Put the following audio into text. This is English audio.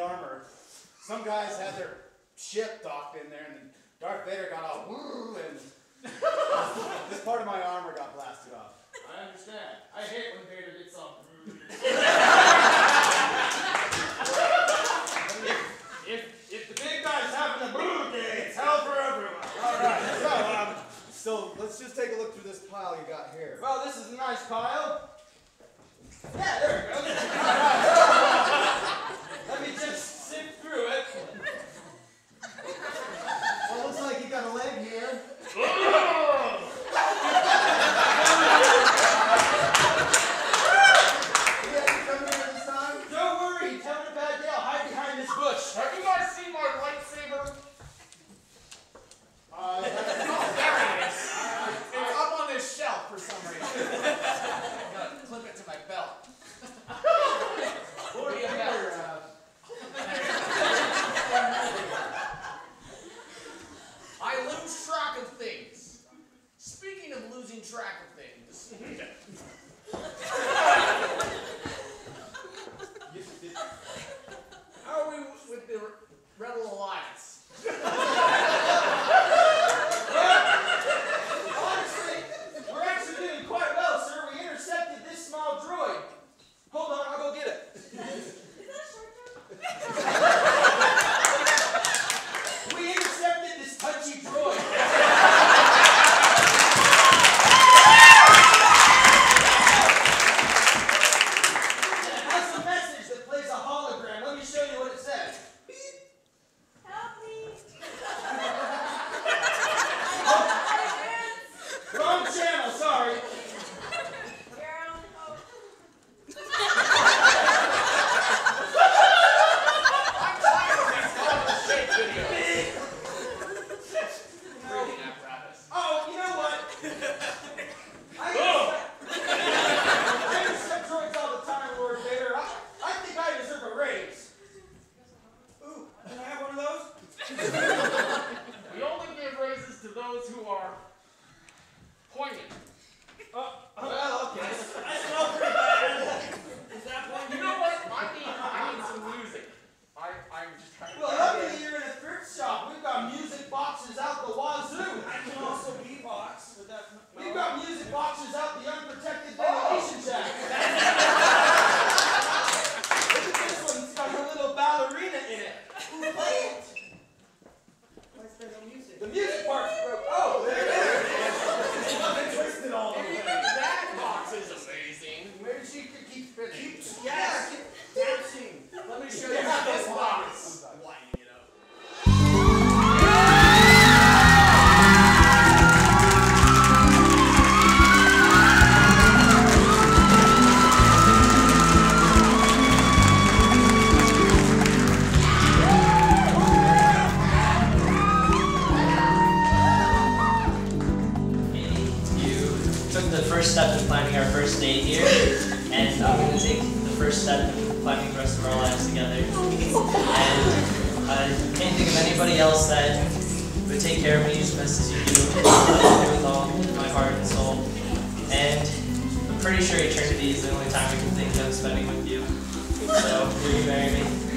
armor. Some guys had their ship docked in there, and then Darth Vader got all woo, and this part of my armor got blasted off. I understand. I hate when Vader gets off. If the big guy's having a boo day, it's hell for everyone. All right. So let's just take a look through this pile you got here. Well, this is a nice pile. Yeah, there we go. Let me just sift through it. Well, it looks like you got a leg here. Pretty sure eternity is the only time I can think of spending with you. So, will you marry me?